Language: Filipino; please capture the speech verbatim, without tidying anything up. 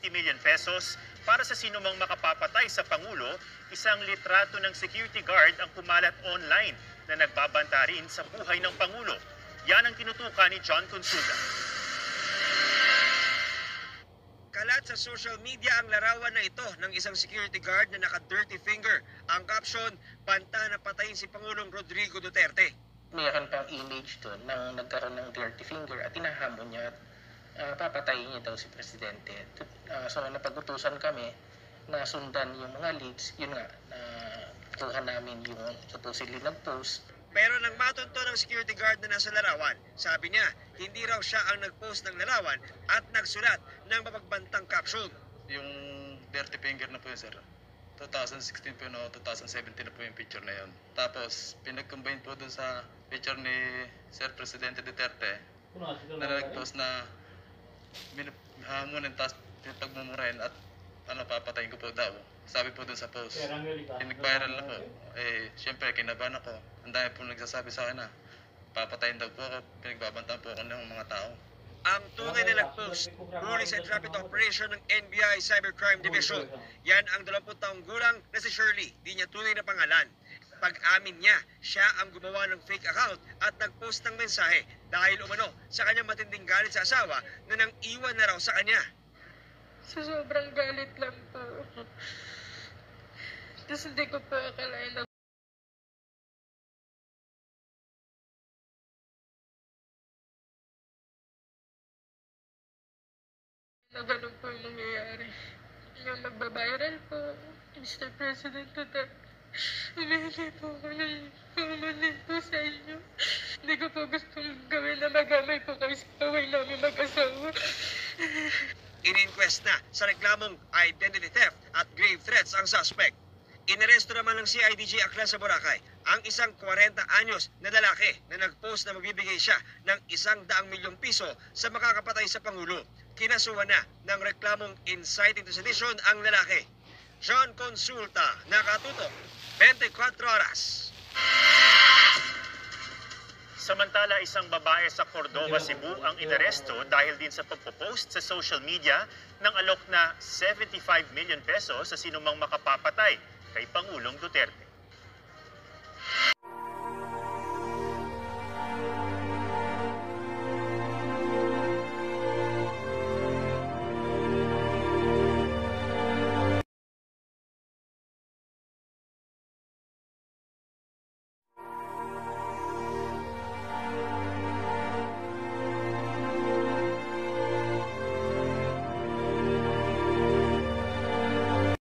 fifty million pesos para sa sinumang makapapatay sa Pangulo, isang litrato ng security guard ang kumalat online na nagbabanta rin sa buhay ng Pangulo. Yan ang tinutukan ni John Consuda. Kalat sa social media ang larawan na ito ng isang security guard na naka-dirty finger. Ang caption, banta na patayin si Pangulong Rodrigo Duterte. Mayroon pang image doon na nagkaroon ng dirty finger at tinahamon niya at Uh, papatayin niya daw si Presidente. Uh, so napag-utusan kami na sundan yung mga leads. Yun nga, natuhan uh, namin yung supposedly nag-post. Pero nang matunto ng security guard na nasa larawan, sabi niya, hindi raw siya ang nag-post ng larawan at nagsulat ng mapagbantang caption. Yung dirty finger na po yun, sir. twenty sixteen po yun o twenty seventeen na po yung picture na yun. Tapos pinag-combine po dun sa picture ni Sir Presidente Duterte na nag-post na hamon ng task, pinagmumurahin at ano, papatayin ko po daw. Sabi po dun sa post. Nag-viral na po. Eh, siyempre, kinabahan ako. Ang dami po nagsasabi sa akin na papatayin daw po ako, pinagbabantaan po ako ng mga tao. Ang tunay na nag-post, Police and Rapid Operation ng N B I Cybercrime Division. Yan ang dalawampu't taong gulang na si Shirley. Di niya tunay na pangalan. Pag-amin niya, siya ang gumawa ng fake account at nag-post ng mensahe dahil umano sa kanyang matinding galit sa asawa na nang iwan na raw sa kanya. So, sobrang galit lang po. Tapos hindi ko po akalain. Na ganun po yung nangyayari. Yung nagbabiral po, Mister President Duterte. Humihingi po ako ng humanin po sa inyo. Hindi ko po gustong gawin na magamay po kayo sa away namin mag-asawa. In-inquest na sa reklamong identity theft at grave threats ang suspect. Inaresto naman ng si I D J Akras sa Boracay ang isang kuwarenta anyos na lalaki na nag-post na magbibigay siya ng isang daang milyong piso sa makakapatay sa Pangulo. Kinasuhan na ng reklamong inciting to sedition ang lalaki. John Consulta, nakatutok, twenty-four oras. Samantala, isang babae sa Cordova, Cebu ang inaresto dahil din sa pagpo-post sa social media ng alok na seventy-five million pesos sa sinumang makapapatay kay Pangulong Duterte.